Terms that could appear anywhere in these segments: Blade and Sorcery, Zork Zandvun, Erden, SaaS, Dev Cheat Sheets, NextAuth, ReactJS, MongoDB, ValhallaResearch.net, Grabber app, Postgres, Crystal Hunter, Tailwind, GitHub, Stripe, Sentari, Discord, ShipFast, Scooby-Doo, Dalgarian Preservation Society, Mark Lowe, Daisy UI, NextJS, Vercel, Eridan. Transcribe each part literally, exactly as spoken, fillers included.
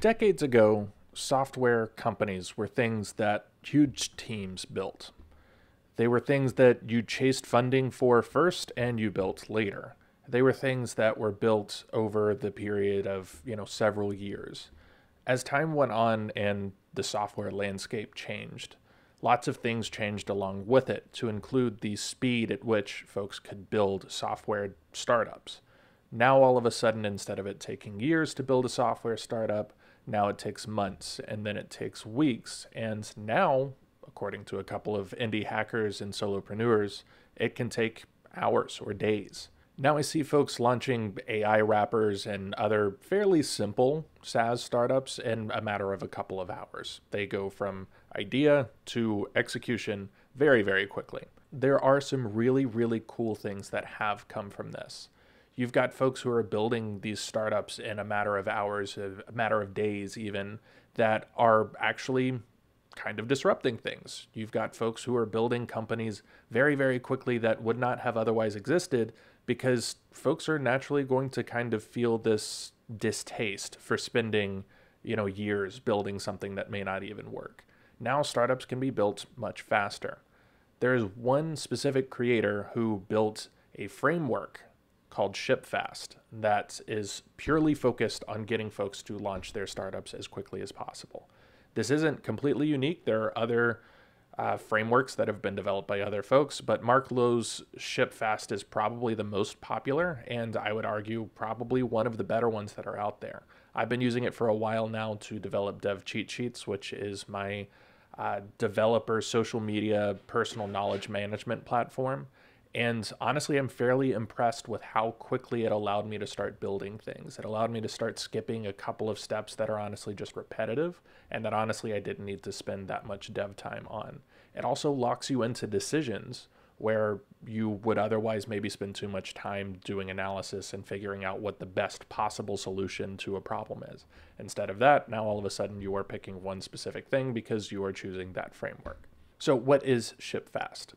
Decades ago, software companies were things that huge teams built. They were things that you chased funding for first and you built later. They were things that were built over the period of, you know, several years. As time went on and the software landscape changed, lots of things changed along with it, to include the speed at which folks could build software startups. Now all of a sudden, instead of it taking years to build a software startup, now it takes months, and then it takes weeks, and now, according to a couple of indie hackers and solopreneurs, it can take hours or days. Now I see folks launching A I wrappers and other fairly simple SaaS startups in a matter of a couple of hours. They go from idea to execution very, very quickly. There are some really, really cool things that have come from this. You've got folks who are building these startups in a matter of hours, a matter of days even, that are actually kind of disrupting things. You've got folks who are building companies very, very quickly that would not have otherwise existed, because folks are naturally going to kind of feel this distaste for spending, you know, years building something that may not even work. Now startups can be built much faster. There is one specific creator who built a framework called ShipFast that is purely focused on getting folks to launch their startups as quickly as possible. This isn't completely unique. There are other Uh, frameworks that have been developed by other folks, but Mark Lowe's ShipFast is probably the most popular, and I would argue probably one of the better ones that are out there. I've been using it for a while now to develop Dev Cheat Sheets, which is my uh, developer social media personal knowledge management platform, and honestly I'm fairly impressed with how quickly it allowed me to start building things. It allowed me to start skipping a couple of steps that are honestly just repetitive and that honestly I didn't need to spend that much dev time on. It also locks you into decisions where you would otherwise maybe spend too much time doing analysis and figuring out what the best possible solution to a problem is. Instead of that, now all of a sudden you are picking one specific thing because you are choosing that framework. So what is ShipFast?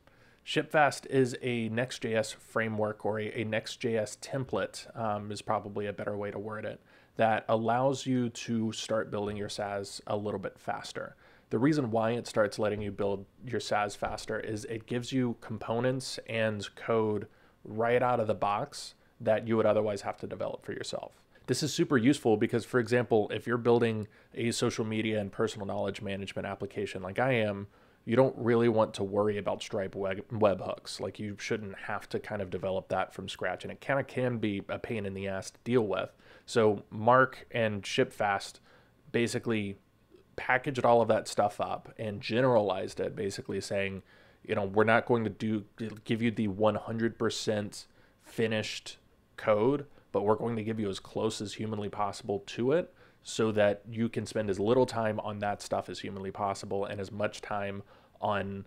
ShipFast is a Next J S framework, or a, a Next J S template um, is probably a better way to word it, that allows you to start building your SaaS a little bit faster. The reason why it starts letting you build your SaaS faster is it gives you components and code right out of the box that you would otherwise have to develop for yourself. This is super useful because, for example, if you're building a social media and personal knowledge management application like I am, you don't really want to worry about Stripe web, webhooks. Like, you shouldn't have to kind of develop that from scratch, and it kind of can be a pain in the ass to deal with. So Mark and ShipFast basically packaged all of that stuff up and generalized it, basically saying, you know, we're not going to do give you the one hundred percent finished code, but we're going to give you as close as humanly possible to it, so that you can spend as little time on that stuff as humanly possible and as much time on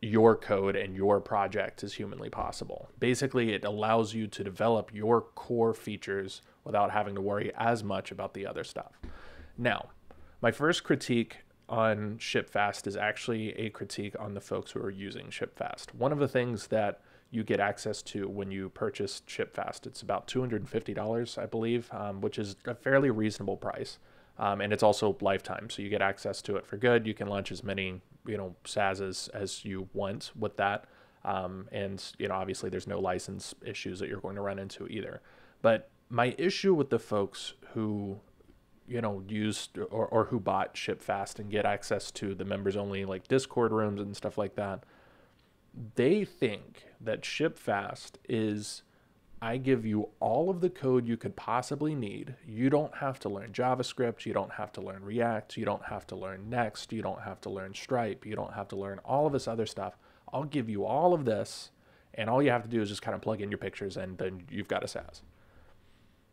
your code and your project as humanly possible. Basically, it allows you to develop your core features without having to worry as much about the other stuff. Now, my first critique on ShipFast is actually a critique on the folks who are using ShipFast. One of the things that you get access to when you purchase ShipFast, it's about two hundred fifty dollars, I believe, um, which is a fairly reasonable price. Um, and it's also lifetime, so you get access to it for good. You can launch as many, you know, SaaSes as you want with that. Um, and, you know, obviously there's no license issues that you're going to run into either. But my issue with the folks who, you know, used or, or who bought ShipFast and get access to the members only, like, Discord rooms and stuff like that, they think that ShipFast is, I give you all of the code you could possibly need. You don't have to learn JavaScript. You don't have to learn React. You don't have to learn Next. You don't have to learn Stripe. You don't have to learn all of this other stuff. I'll give you all of this, and all you have to do is just kind of plug in your pictures, and then you've got a SaaS.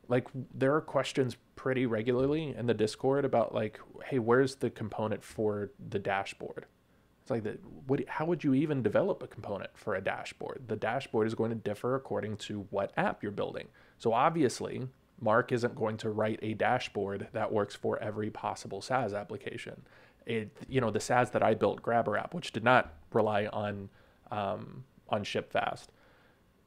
Like, there are questions pretty regularly in the Discord about, like, hey, where's the component for the dashboard? It's like, that, what, how would you even develop a component for a dashboard? The dashboard is going to differ according to what app you're building. So obviously, Mark isn't going to write a dashboard that works for every possible SaaS application. It, you know, the SaaS that I built, Grabber app, which did not rely on, um, on ShipFast,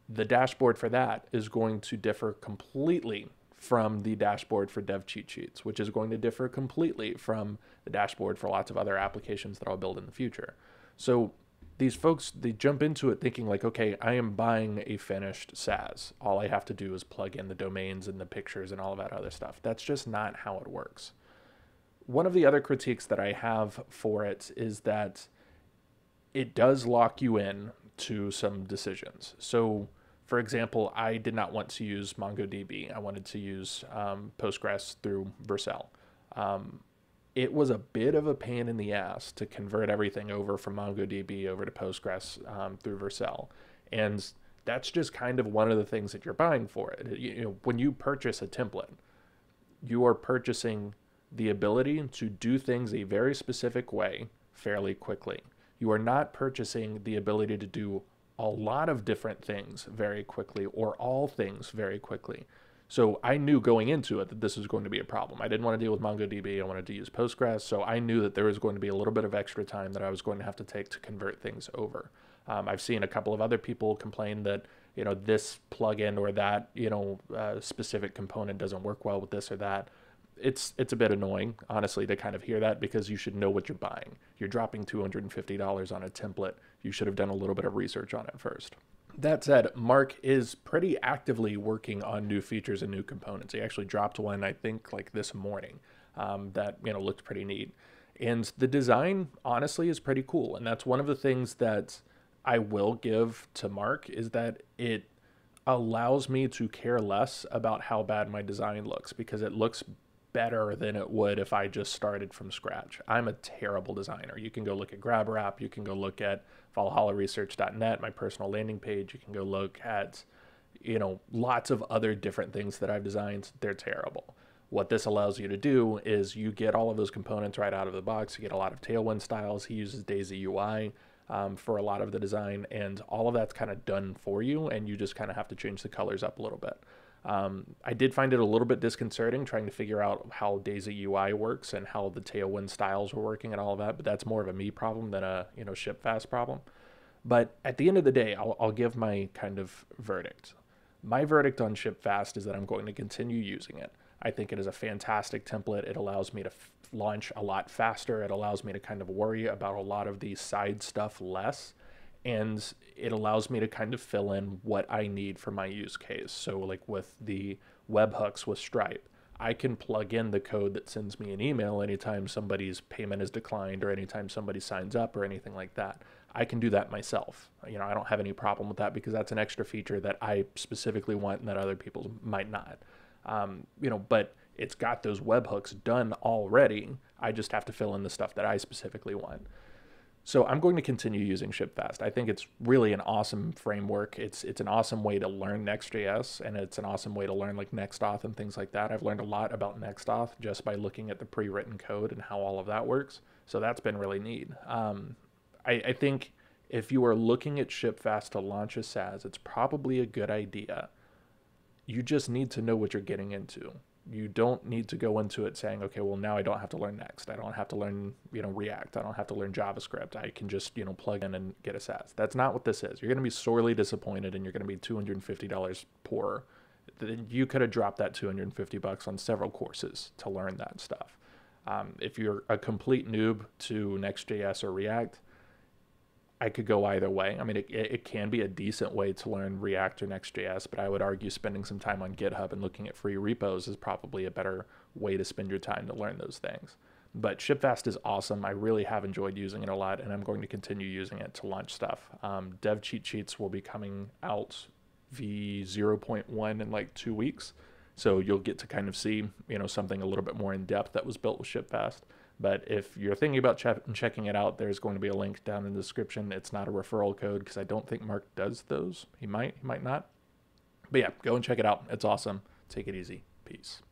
the dashboard for that is going to differ completely from the dashboard for Dev Cheat Sheets, which is going to differ completely from the dashboard for lots of other applications that I'll build in the future. So these folks, they jump into it thinking like, okay, I am buying a finished SaaS. All I have to do is plug in the domains and the pictures and all of that other stuff. That's just not how it works. One of the other critiques that I have for it is that it does lock you in to some decisions. So for example, I did not want to use MongoDB. I wanted to use um, Postgres through Vercel. Um, it was a bit of a pain in the ass to convert everything over from MongoDB over to Postgres um, through Vercel. And that's just kind of one of the things that you're buying for it. You know, when you purchase a template, you are purchasing the ability to do things a very specific way fairly quickly. You are not purchasing the ability to do a lot of different things very quickly or all things very quickly. So I knew going into it that this was going to be a problem. I didn't want to deal with MongoDB. I wanted to use Postgres. So I knew that there was going to be a little bit of extra time that I was going to have to take to convert things over. Um, I've seen a couple of other people complain that, you know, this plugin or that, you know, uh, specific component doesn't work well with this or that. It's, it's a bit annoying, honestly, to kind of hear that, because you should know what you're buying. You're dropping two hundred fifty dollars on a template. You should have done a little bit of research on it first. That said, Mark is pretty actively working on new features and new components. He actually dropped one, I think, like this morning um, that, you know, looked pretty neat. And the design, honestly, is pretty cool. And that's one of the things that I will give to Mark, is that it allows me to care less about how bad my design looks, because it looks better than it would if I just started from scratch. I'm a terrible designer. You can go look at Grabber app. You can go look at Valhalla Research dot net, my personal landing page. You can go look at, you know, lots of other different things that I've designed. They're terrible. What this allows you to do is you get all of those components right out of the box. You get a lot of Tailwind styles. He uses Daisy U I um, for a lot of the design, and all of that's kind of done for you, and you just kind of have to change the colors up a little bit. Um, I did find it a little bit disconcerting trying to figure out how Daisy U I works and how the Tailwind styles were working and all of that, but that's more of a me problem than a, you know, ShipFast problem. But at the end of the day, I'll, I'll give my kind of verdict. My verdict on ShipFast is that I'm going to continue using it. I think it is a fantastic template. It allows me to f launch a lot faster. It allows me to kind of worry about a lot of the side stuff less. And it allows me to kind of fill in what I need for my use case. So like with the webhooks with Stripe, I can plug in the code that sends me an email anytime somebody's payment is declined or anytime somebody signs up or anything like that. I can do that myself. You know, I don't have any problem with that, because that's an extra feature that I specifically want and that other people might not. Um, you know, but it's got those webhooks done already. I just have to fill in the stuff that I specifically want. So I'm going to continue using ShipFast. I think it's really an awesome framework. It's it's an awesome way to learn Next J S, and it's an awesome way to learn like NextAuth and things like that. I've learned a lot about NextAuth just by looking at the pre-written code and how all of that works. So that's been really neat. Um, I, I think if you are looking at ShipFast to launch a SaaS, it's probably a good idea. You just need to know what you're getting into. You don't need to go into it saying, okay, well, now I don't have to learn Next. I don't have to learn, you know, React. I don't have to learn JavaScript. I can just, you know, plug in and get a SaaS. That's not what this is. You're going to be sorely disappointed, and you're going to be two hundred fifty dollars poorer. You could have dropped that two hundred fifty bucks on several courses to learn that stuff. Um, if you're a complete noob to Next J S or React, I could go either way. I mean, it, it can be a decent way to learn React or Next J S, but I would argue spending some time on GitHub and looking at free repos is probably a better way to spend your time to learn those things. But ShipFast is awesome. I really have enjoyed using it a lot, and I'm going to continue using it to launch stuff. Um, Dev Cheat Sheets will be coming out v zero point one in like two weeks. So you'll get to kind of see, you know, something a little bit more in depth that was built with ShipFast. But if you're thinking about che checking it out, there's going to be a link down in the description. It's not a referral code, because I don't think Mark does those. He might, he might not. But yeah, go and check it out. It's awesome. Take it easy. Peace.